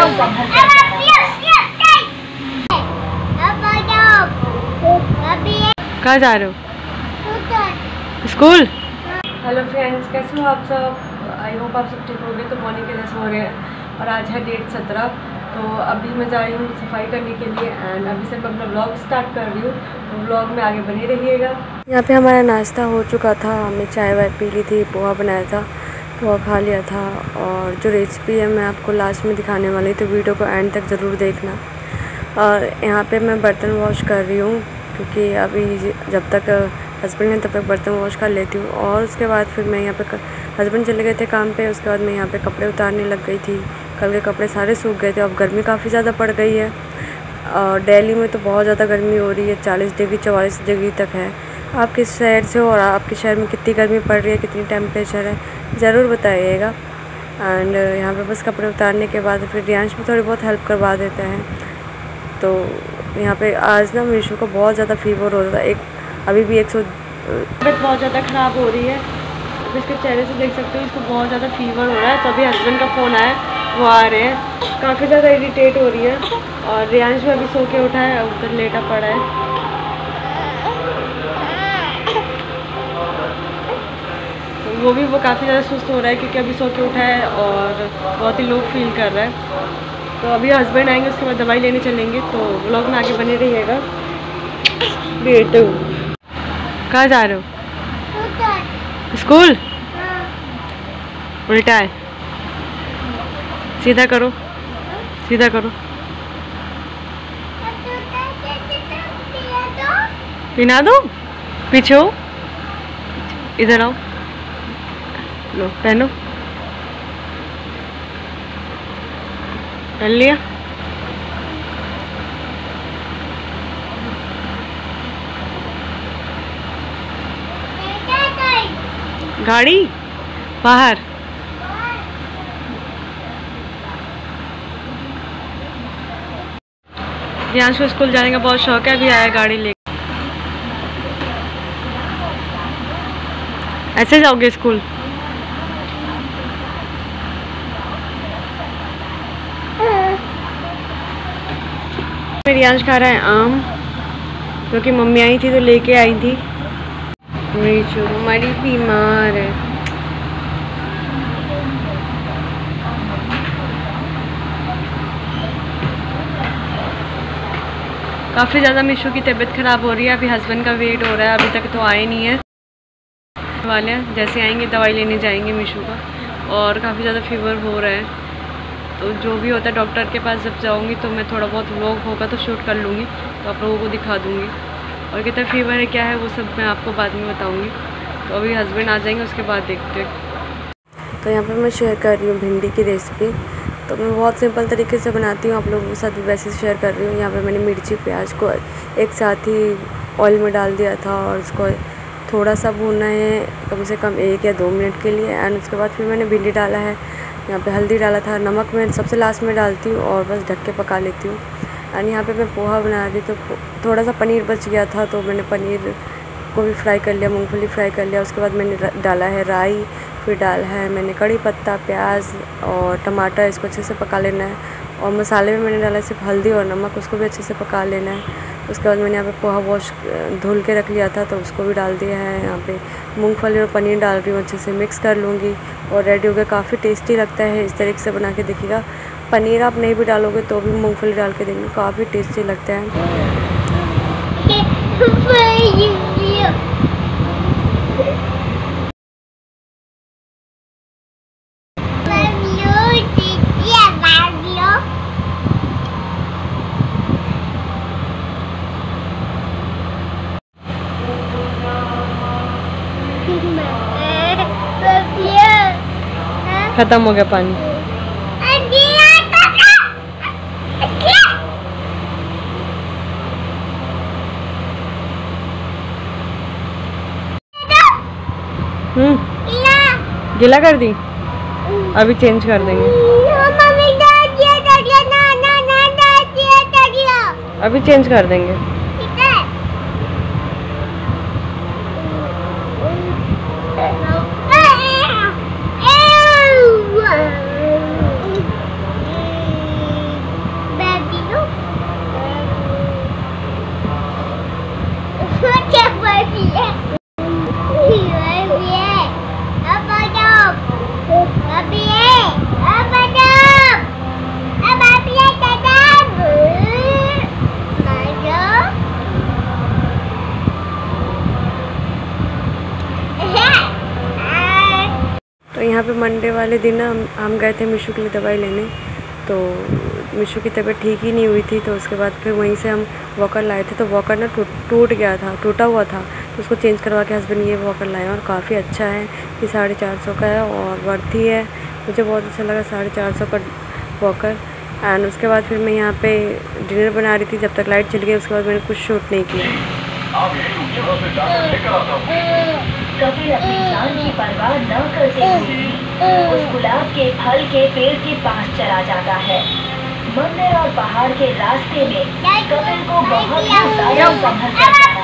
गया उनका घर जाता। कहाँ जा रहे हो? स्कूल। हेलो फ्रेंड्स, कैसे हो आप सब? आई होप आप सब ठीक हो गए। तो मॉर्निंग के 10 हो रहे हैं और आज है डेट 17। तो अभी मैं जा रही हूँ सफाई करने के लिए एंड अभी से मैं अपना व्लॉग स्टार्ट कर रही हूँ, तो व्लॉग में आगे बने रहिएगा। यहाँ पे हमारा नाश्ता हो चुका था, हमने चाय वाय पी ली थी, पोहा बनाया था, पोहा खा लिया था। और जो रेसिपी है मैं आपको लास्ट में दिखाने वाली, तो वीडियो को एंड तक ज़रूर देखना। और यहाँ पर मैं बर्तन वॉश कर रही हूँ क्योंकि अभी जब तक हस्बैंड हैं तब तक बर्तन वॉश कर लेती हूँ। और उसके बाद फिर मैं यहाँ पे, हस्बैंड चले गए थे काम पे, उसके बाद मैं यहाँ पे कपड़े उतारने लग गई थी। कल के कपड़े सारे सूख गए थे। अब गर्मी काफ़ी ज़्यादा पड़ गई है और दिल्ली में तो बहुत ज़्यादा गर्मी हो रही है, 40 डिग्री 44 डिग्री तक है। आप किस शहर से हो और आपके शहर में कितनी गर्मी पड़ रही है, कितनी टेम्परेचर है, ज़रूर बताइएगा। एंड यहाँ पर बस कपड़े उतारने के बाद फिर रियांश भी थोड़ी बहुत हेल्प करवा देते हैं। तो यहाँ पे आज ना मिशू को बहुत ज़्यादा फीवर हो रहा था, अभी भी 100 बहुत ज़्यादा ख़राब हो रही है। इसके चेहरे से देख सकते हो इसको बहुत ज़्यादा फीवर हो रहा है। तो अभी हस्बैंड का फ़ोन आया, वो आ रहे हैं। काफ़ी ज़्यादा इरिटेट हो रही है और रियांश भी अभी सो के उठा है, उधर लेटा पड़ा है। वो काफ़ी ज़्यादा सुस्त हो रहा है क्योंकि अभी सो के उठा है और बहुत ही लो फील कर रहा है। तो अभी हस्बैंड आएंगे, उसके बाद दवाई लेने चलेंगे। तो व्लॉग में आगे बने रहिएगा। बेटू कहाँ जा रहे हो? स्कूल। उल्टा है, सीधा करो, सीधा करो। पिना दो, पीछे हो, इधर आओ, लो पहनो, पहन लिया। गाड़ी बाहर। रियांश को स्कूल जाने का बहुत शौक है, अभी आया गाड़ी लेकर। ऐसे जाओगे स्कूल? रियांश खा रहा है आम क्योंकि मम्मी आई थी तो लेके आई थी। मिशु हमारी बीमार है। काफ़ी ज़्यादा मिशु की तबीयत ख़राब हो रही है। अभी हस्बैंड का वेट हो रहा है, अभी तक तो आए नहीं है वाले। जैसे आएंगे दवाई लेने जाएंगे मिशु का। और काफ़ी ज़्यादा फीवर हो रहा है, तो जो भी होता है डॉक्टर के पास जब जाऊंगी तो मैं थोड़ा बहुत व्लॉग होगा तो शूट कर लूँगी, तो आप लोगों को दिखा दूँगी। और कितना फीवर है क्या है वो सब मैं आपको बाद में बताऊँगी। तो अभी हस्बैंड आ जाएंगे, उसके बाद देखते हैं। तो यहाँ पर मैं शेयर कर रही हूँ भिंडी की रेसिपी। तो मैं बहुत सिंपल तरीके से बनाती हूँ, आप लोगों के साथ भी वैसे शेयर कर रही हूँ। यहाँ पर मैंने मिर्ची प्याज को एक साथ ही ऑयल में डाल दिया था और उसको थोड़ा सा भूनना है, कम से कम 1 या 2 मिनट के लिए। एंड उसके बाद फिर मैंने भिंडी डाला है, यहाँ पे हल्दी डाला था, नमक मैं सबसे लास्ट में डालती हूँ और बस ढक के पका लेती हूँ। एंड यहाँ पे मैं पोहा बना रही, तो थोड़ा सा पनीर बच गया था तो मैंने पनीर को भी फ्राई कर लिया, मूंगफली फ्राई कर लिया। उसके बाद मैंने डाला है राई, फिर डाला है मैंने कड़ी पत्ता, प्याज और टमाटर। इसको अच्छे से पका लेना है। और मसाले में मैंने डाला सिर्फ हल्दी और नमक, उसको भी अच्छे से पका लेना है। उसके बाद मैंने यहाँ पे पोहा वॉश धुल के रख लिया था तो उसको भी डाल दिया है। यहाँ पे मूंगफली और पनीर डाल रही हूँ, अच्छे से मिक्स कर लूँगी और रेडी हो गया। काफ़ी टेस्टी लगता है, इस तरीके से बना के देखिएगा। पनीर आप नहीं भी डालोगे तो भी मूंगफली डाल के देखना, काफ़ी टेस्टी लगता है। खत्म हो गया पानी। गीला कर दी, अभी चेंज कर देंगे। अभी चेंज कर देंगे। यहाँ पे मंडे वाले दिन ना हम गए थे मिशू के लिए दवाई लेने, तो मिशू की तबीयत ठीक ही नहीं हुई थी। तो उसके बाद फिर वहीं से हम वॉकर लाए थे, तो वॉकर ना टूटा हुआ था, तो उसको चेंज करवा के हस्बैंड ये वॉकर लाए हैं और काफ़ी अच्छा है। ये 450 का है और वर्थ ही है, मुझे बहुत अच्छा लगा 450 का वॉकर। एंड उसके बाद फिर मैं यहाँ पे डिनर बना रही थी जब तक लाइट चली गई, उसके बाद मैंने कुछ शूट नहीं किया। कभी अपनी जान की परवाह न करते हुए उस गुलाब के फल के पेड़ के पास चला जाता है। मंदिर और पहाड़ के रास्ते में कपिल को बहुत ही ज्यादा संभल जाता है।